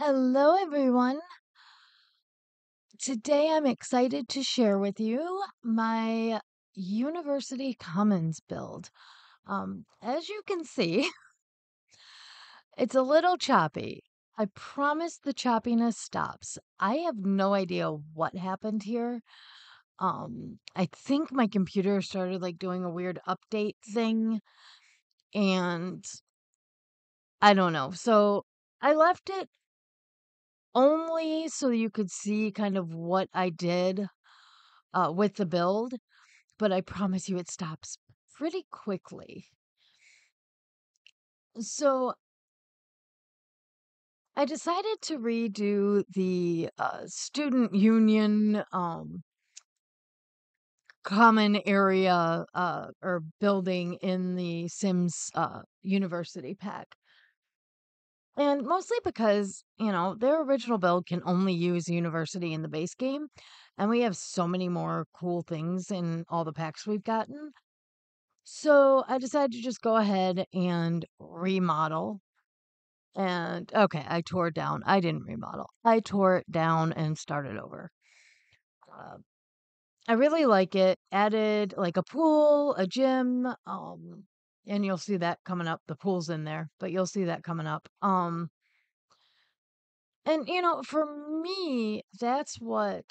Hello, everyone. Today I'm excited to share with you my University Commons build. As you can see, it's a little choppy. I promise the choppiness stops. I have no idea what happened here. I think my computer started doing a weird update thing, and I don't know. So I left it only so you could see kind of what I did with the build, but I promise you it stops pretty quickly. So I decided to redo the student union common area or building in the Sims University pack. And mostly because, their original build can only use university in the base game. And we have so many more cool things in all the packs we've gotten. So I decided to just go ahead and remodel. And, okay, I tore it down. I didn't remodel. I tore it down and started over. I really like it. Added, a pool, a gym, and you'll see that coming up. The pool's in there, but you'll see that coming up. And, for me, that's what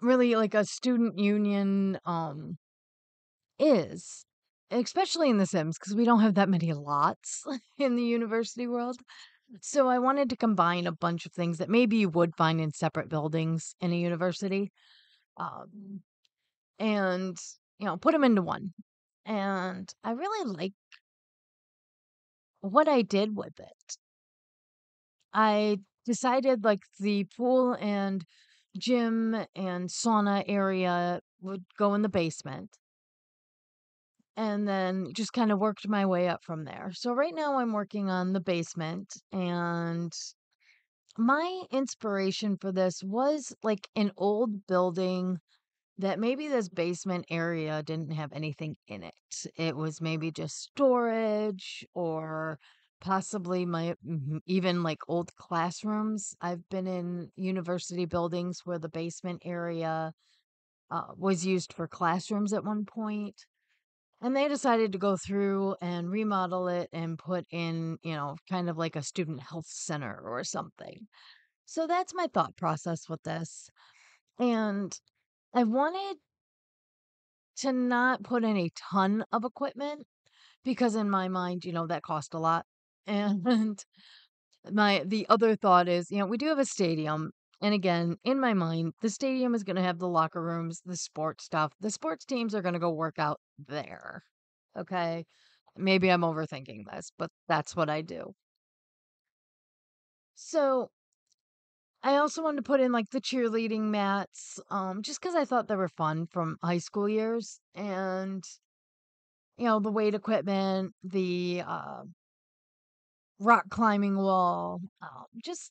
really a student union is, especially in The Sims, because we don't have that many lots in the university world. So I wanted to combine a bunch of things that maybe you would find in separate buildings in a university and, put them into one. And I really like what I did with it. I decided the pool and gym and sauna area would go in the basement. And then just kind of worked my way up from there. So right now I'm working on the basement. And my inspiration for this was an old building that maybe this basement area didn't have anything in it. It was maybe just storage or possibly even old classrooms. I've been in university buildings where the basement area was used for classrooms at one point. And they decided to go through and remodel it and put in, kind of a student health center or something. So that's my thought process with this. And I wanted to not put in a ton of equipment because in my mind, that cost a lot. And the other thought is, we do have a stadium. And again, in my mind, the stadium is going to have the locker rooms, the sports stuff. The sports teams are going to go work out there. Okay. Maybe I'm overthinking this, but that's what I do. So I also wanted to put in the cheerleading mats, just because I thought they were fun from high school years, and the weight equipment, the rock climbing wall, just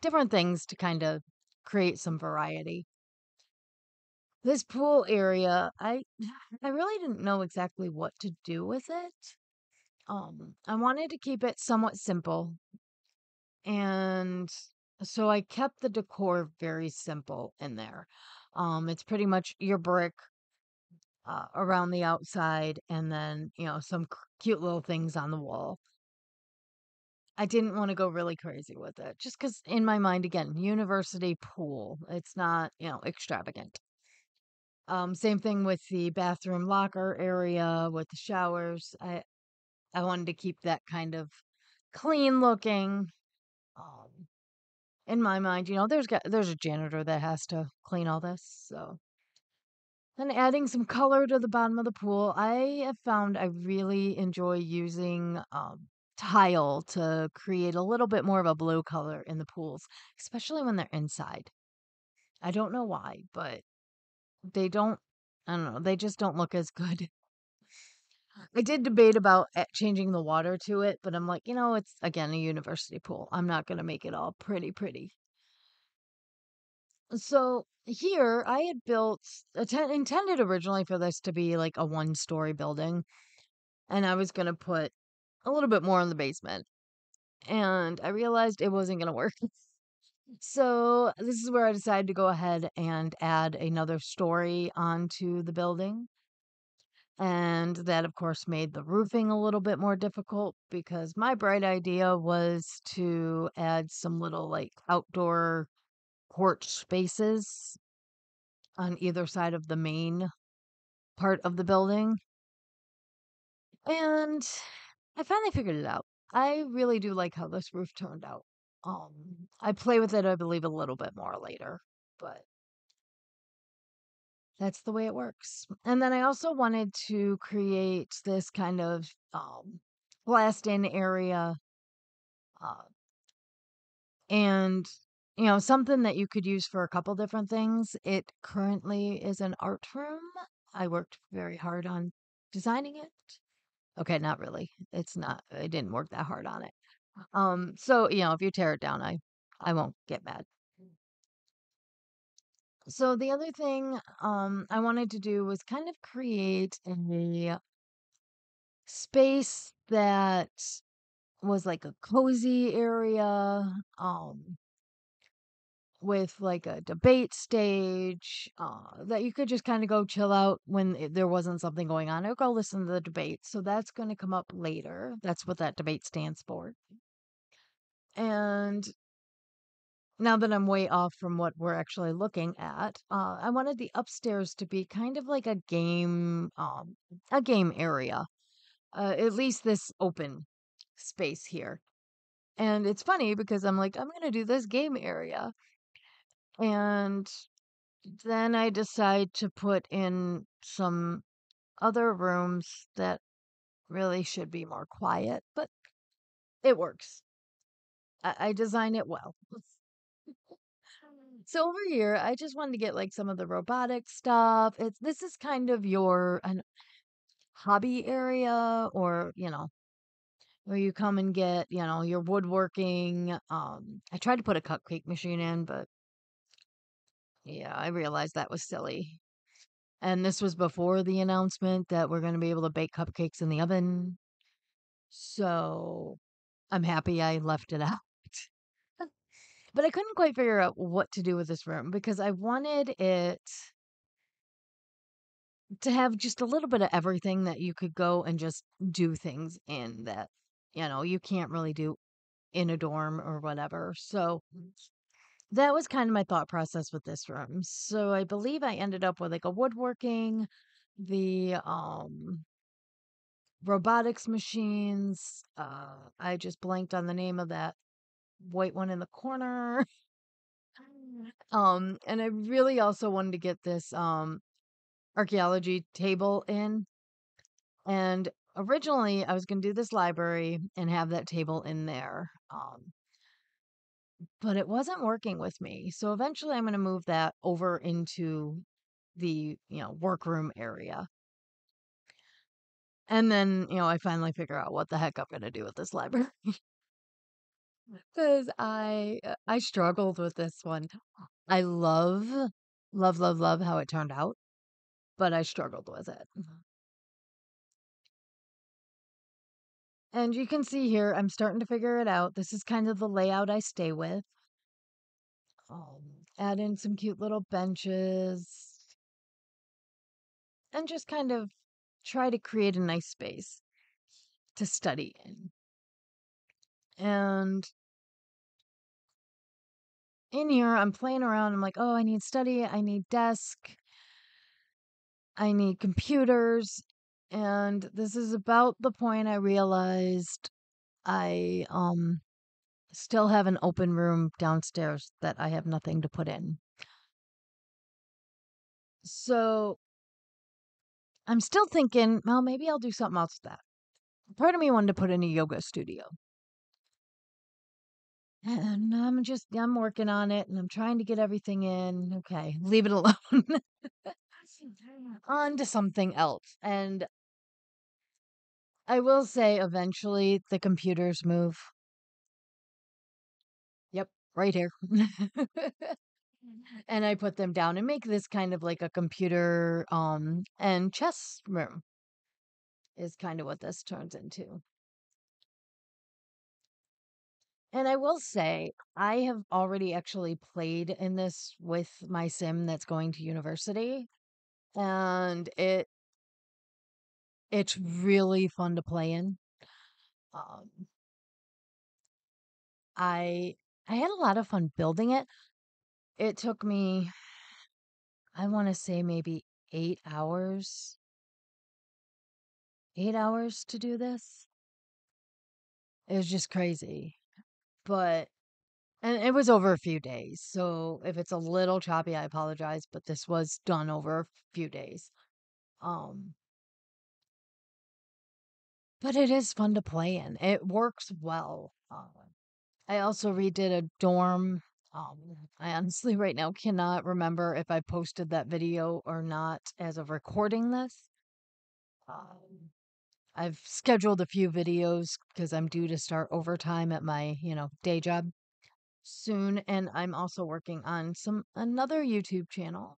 different things to kind of create some variety. This pool area, I really didn't know exactly what to do with it. I wanted to keep it somewhat simple, and so I kept the decor very simple in there. It's pretty much your brick around the outside and then, some cute little things on the wall. I didn't want to go really crazy with it just because in my mind, again, university pool, it's not, extravagant. Same thing with the bathroom locker area with the showers. I wanted to keep that kind of clean looking. In my mind, there's a janitor that has to clean all this. So then adding some color to the bottom of the pool. I have found I really enjoy using tile to create a little bit more of a blue color in the pools, especially when they're inside. I don't know why, but I don't know, they just don't look as good. I did debate about changing the water to it, but I'm it's, again, a university pool. I'm not going to make it all pretty. So here I had built, intended originally for this to be a one-story building, and I was going to put a little bit more in the basement. and I realized it wasn't going to work. So this is where I decided to go ahead and add another story onto the building. And that, of course, made the roofing a little bit more difficult, because my bright idea was to add some little like outdoor porch spaces on either side of the main part of the building. And I finally figured it out. I really do like how this roof turned out. I play with it, I believe, a little bit more later, but that's the way it works. And then I also wanted to create this kind of blast-in area, and something that you could use for a couple different things. It currently is an art room. I worked very hard on designing it. Okay, not really. It's not. I didn't work that hard on it. So if you tear it down, I won't get mad. So the other thing I wanted to do was kind of create a space that was like a cozy area, with like a debate stage, that you could just kind of go chill out when there wasn't something going on, or go listen to the debate. So that's going to come up later. That's what that debate stands for. And now that I'm way off from what we're actually looking at, I wanted the upstairs to be kind of like a game area, at least this open space here. And it's funny because I'm like, I'm going to do this game area. And then I decide to put in some other rooms that really should be more quiet, but it works. I design it well. So over here, I just wanted to get like some of the robotic stuff. This is kind of your hobby area, or, where you come and get, your woodworking. I tried to put a cupcake machine in, but yeah, I realized that was silly. And this was before the announcement that we're going to be able to bake cupcakes in the oven. So I'm happy I left it out. But I couldn't quite figure out what to do with this room, because I wanted it to have just a little bit of everything that you could go and just do things in that, you can't really do in a dorm or whatever. So that was kind of my thought process with this room. So I believe I ended up with like a woodworking, the robotics machines. I just blanked on the name of that white one in the corner. And I really also wanted to get this archaeology table in. And originally I was going to do this library and have that table in there. But it wasn't working with me. So eventually I'm going to move that over into the, workroom area. And then, I finally figure out what the heck I'm going to do with this library. Because I struggled with this one. I love how it turned out, but I struggled with it. And you can see here, I'm starting to figure it out. This is kind of the layout I stay with. Add in some cute little benches. And just kind of try to create a nice space to study in. And in here, I'm playing around. I'm like, oh, I need study. I need desk. I need computers. And this is about the point I realized I still have an open room downstairs that I have nothing to put in. So I'm still thinking, well, maybe I'll do something else with that. Part of me wanted to put in a yoga studio. And I'm working on it, and I'm trying to get everything in. Okay, leave it alone. On to something else. And I will say eventually the computers move. Yep, right here. And I put them down and make this kind of like a computer and chess room is kind of what this turns into. And I will say, I have already actually played in this with my sim that's going to university, and it's really fun to play in. Um, I I had a lot of fun building it. It took me, I want to say, maybe 8 hours, 8 hours to do this. It was just crazy. But and it was over a few days. So if it's a little choppy, I apologize, but this was done over a few days. Um, But it is fun to play in. It works well. I also redid a dorm. I honestly right now cannot remember if I posted that video or not as of recording this. Um, I've scheduled a few videos because I'm due to start overtime at my, day job soon, and I'm also working on some another YouTube channel.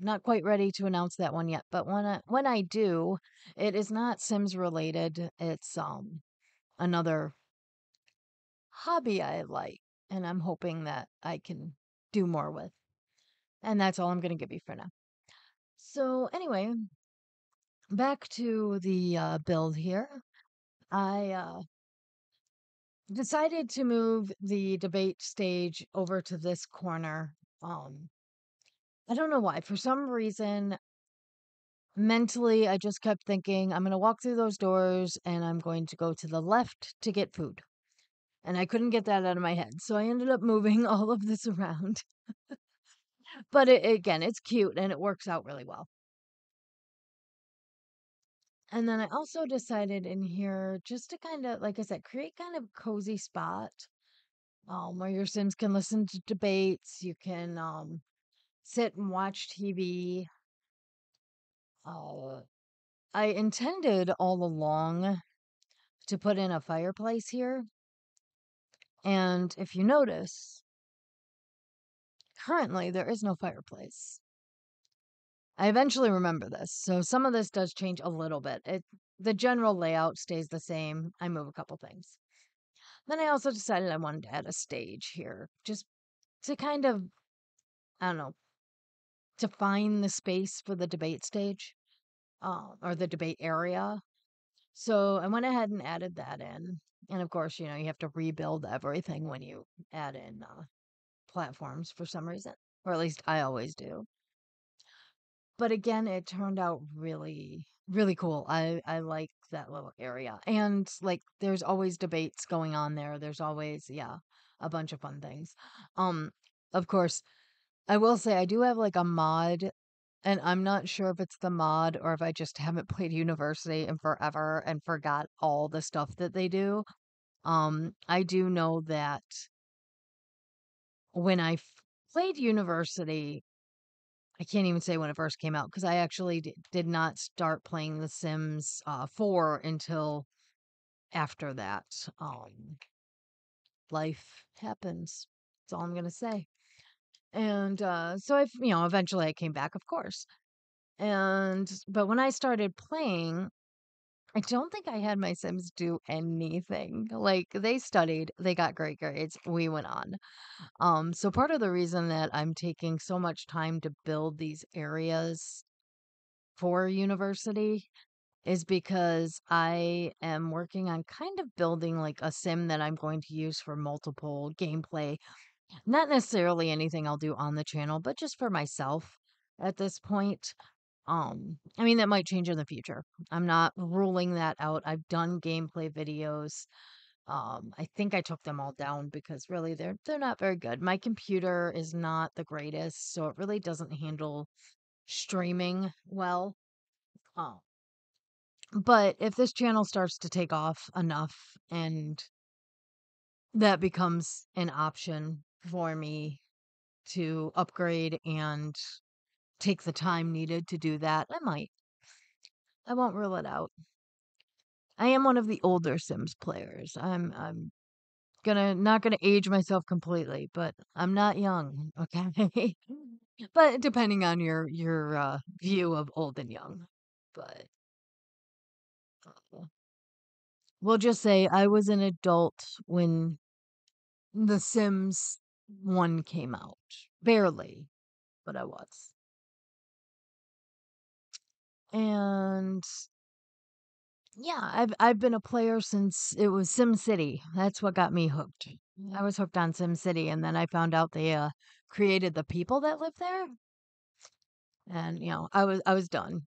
Not quite ready to announce that one yet, but when I do, it is not Sims related. It's another hobby I like, and I'm hoping that I can do more with. And that's all I'm going to give you for now. So anyway, back to the build here. I decided to move the debate stage over to this corner. I don't know why. For some reason, mentally, I just kept thinking, I'm going to walk through those doors and I'm going to go to the left to get food. And I couldn't get that out of my head. So I ended up moving all of this around. But again, it's cute and it works out really well. And then I also decided in here just to kind of, like I said, create kind of a cozy spot where your Sims can listen to debates. You can sit and watch TV. Uh, I intended all along to put in a fireplace here. And if you notice, currently there is no fireplace. I eventually remember this, so some of this does change a little bit. The general layout stays the same. I move a couple things. Then I also decided I wanted to add a stage here, just to kind of, I don't know, to find the space for the debate stage, or the debate area. So I went ahead and added that in. And of course, you have to rebuild everything when you add in platforms for some reason, or at least I always do. But again, it turned out really, really cool. I like that little area. And like there's always debates going on there. There's always, a bunch of fun things. Of course, I will say I do have like a mod, and I'm not sure if it's the mod or if I just haven't played University in forever and forgot all the stuff that they do. I do know that when I played University, I can't even say when it first came out because I actually did not start playing The Sims 4 until after that. Life happens. That's all I'm going to say. And so I've, eventually I came back, of course. But when I started playing, I don't think I had my Sims do anything. Like they studied, they got great grades, we went on. So part of the reason that I'm taking so much time to build these areas for university is because I am working on kind of building like a sim that I'm going to use for multiple gameplay. Not necessarily anything I'll do on the channel, but just for myself at this point. I mean, that might change in the future. I'm not ruling that out. I've done gameplay videos. I think I took them all down because really they're not very good. My computer is not the greatest, so it really doesn't handle streaming well. But if this channel starts to take off enough and that becomes an option for me to upgrade and take the time needed to do that, I won't rule it out. I am one of the older Sims players. I'm not gonna age myself completely, but I'm not young, okay? But depending on your view of old and young. But we'll just say I was an adult when The Sims 1 came out. Barely, but I was. And yeah, I've been a player since it was Sim City. That's what got me hooked. I was hooked on Sim City, and then I found out they created the people that live there. And I was done.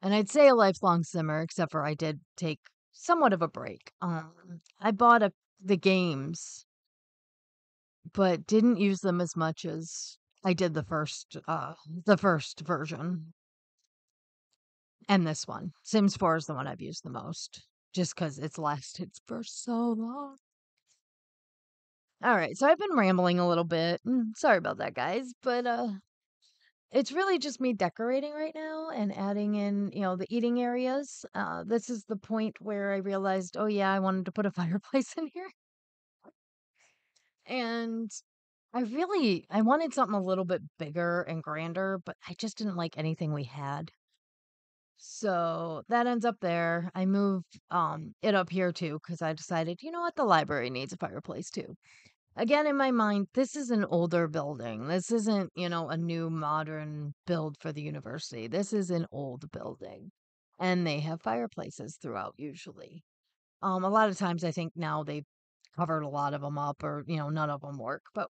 And I'd say a lifelong simmer, except for I did take somewhat of a break. I bought the games, but didn't use them as much as I did the first version. And this one, Sims 4, is the one I've used the most, just because it's lasted for so long. All right, so I've been rambling a little bit. Sorry about that, guys, but it's really just me decorating right now and adding in, the eating areas. This is the point where I realized, oh yeah, I wanted to put a fireplace in here. And I wanted something a little bit bigger and grander, but I just didn't like anything we had. So that ends up there. I moved it up here too, because I decided, you know what, the library needs a fireplace too. Again, in my mind, this is an older building. This isn't, a new modern build for the university. This is an old building. And they have fireplaces throughout usually. A lot of times I think now they've covered a lot of them up, or, none of them work. But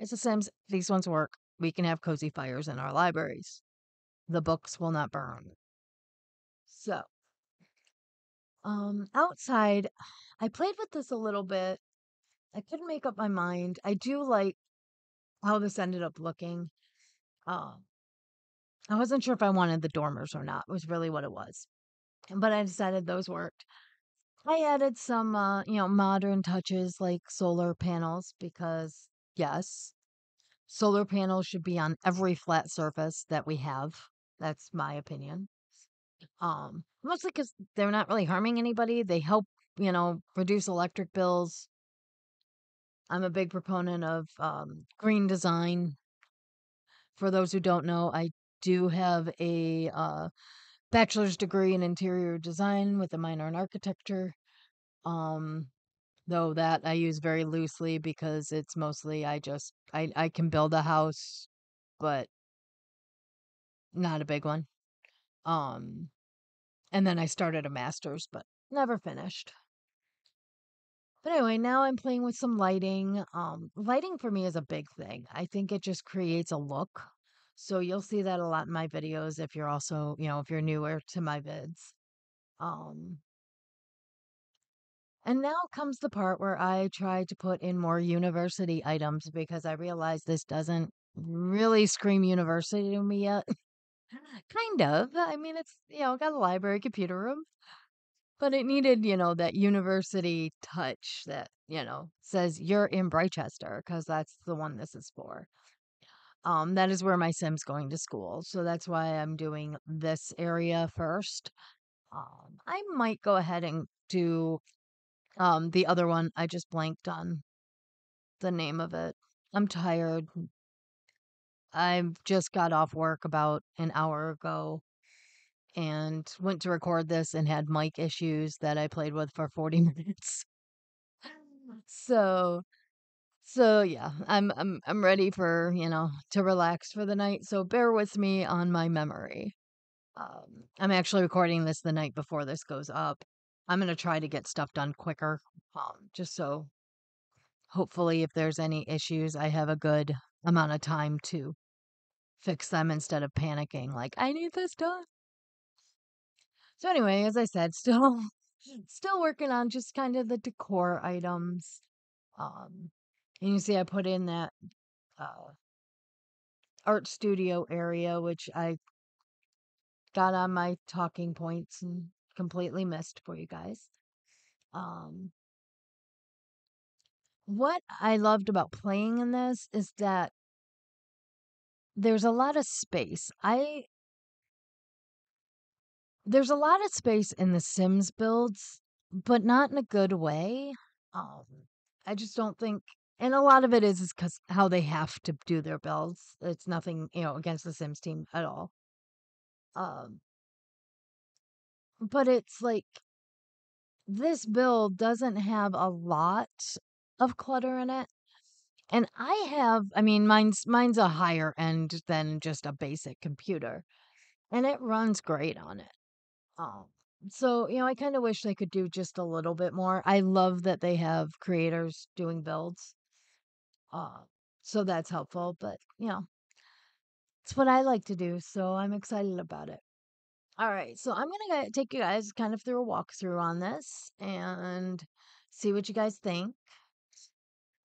it's the Sims. These ones work. We can have cozy fires in our libraries. The books will not burn. So, outside, I played with this a little bit. I couldn't make up my mind. I do like how this ended up looking. I wasn't sure if I wanted the dormers or not. It was really what it was. But I decided those worked. I added some, modern touches like solar panels, because, yes, solar panels should be on every flat surface that we have. That's my opinion. Mostly because they're not really harming anybody. They help, reduce electric bills. I'm a big proponent of green design. For those who don't know, I do have a bachelor's degree in interior design with a minor in architecture. Though that I use very loosely, because it's mostly I can build a house, but not a big one. And then I started a master's, but never finished. But anyway, now I'm playing with some lighting. Lighting for me is a big thing. I think it just creates a look. So you'll see that a lot in my videos if you're also, if you're newer to my vids. And now comes the part where I try to put in more university items, because I realize this doesn't really scream university to me yet. Kind of. I mean, it's, got a library, computer room. But it needed, that university touch that, says you're in Brightchester, because that's the one this is for. That is where my Sim's going to school. So that's why I'm doing this area first. I might go ahead and do the other one. I just blanked on the name of it. I'm tired. I just got off work about an hour ago, and went to record this and had mic issues that I played with for 40 minutes. So yeah, I'm ready for, to relax for the night. So bear with me on my memory. I'm actually recording this the night before this goes up. I'm going to try to get stuff done quicker, just so hopefully if there's any issues, I have a good amount of time to fix them instead of panicking like I need this done. So anyway, as I said, still working on just kind of the decor items. And you see I put in that art studio area, which I got on my talking points and completely missed for you guys. What I loved about playing in this is that there's a lot of space. There's a lot of space in the Sims builds, but not in a good way. I just don't think, and a lot of it is because how they have to do their builds. It's nothing, against the Sims team at all. But it's like this build doesn't have a lot of clutter in it. And mine's a higher end than just a basic computer, and it runs great on it. Um, so I kind of wish they could do just a little bit more. I love that they have creators doing builds. Uh, so that's helpful, but it's what I like to do, so I'm excited about it. All right, so I'm going to take you guys kind of through a walkthrough on this and see what you guys think.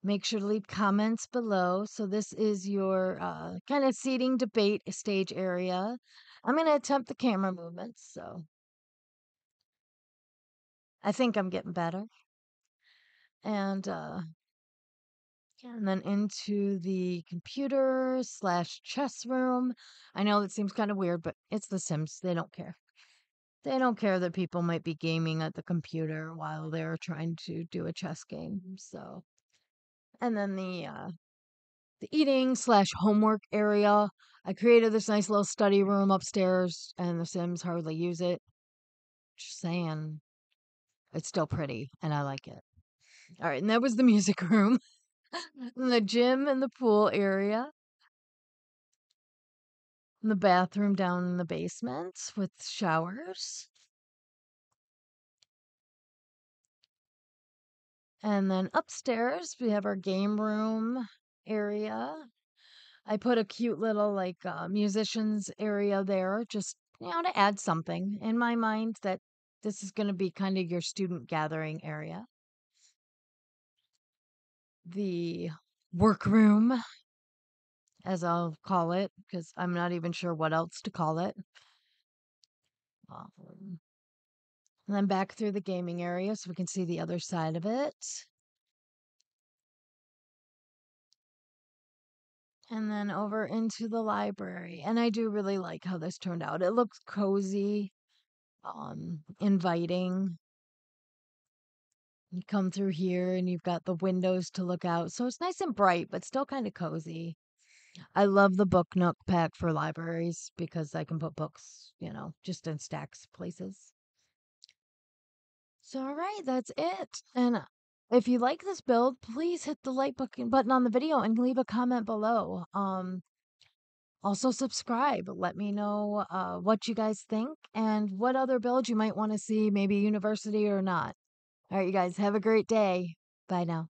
Make sure to leave comments below. So this is your kind of seating debate stage area. I'm going to attempt the camera movements, so I think I'm getting better. And and then into the computer / chess room. I know that seems kind of weird, but it's The Sims. They don't care. They don't care that people might be gaming at the computer while they're trying to do a chess game. So, and then the eating / homework area. I created this nice little study room upstairs, and The Sims hardly use it. Just saying, it's still pretty, and I like it. All right, and that was the music room. The gym and the pool area. The bathroom down in the basement with showers. And then upstairs, we have our game room area. I put a cute little musicians area there, just to add something. In my mind, that this is going to be kind of your student gathering area. The workroom, as I'll call it, because I'm not even sure what else to call it. And then back through the gaming area so we can see the other side of it. And then over into the library. And I do really like how this turned out. It looks cozy, inviting. You come through here and you've got the windows to look out. So it's nice and bright, but still kind of cozy. I love the book nook pack for libraries because I can put books, just in stacks places. So, all right, that's it. And if you like this build, please hit the like button on the video and leave a comment below. Also subscribe. Let me know what you guys think and what other builds you might want to see, maybe university or not. All right, you guys, have a great day. Bye now.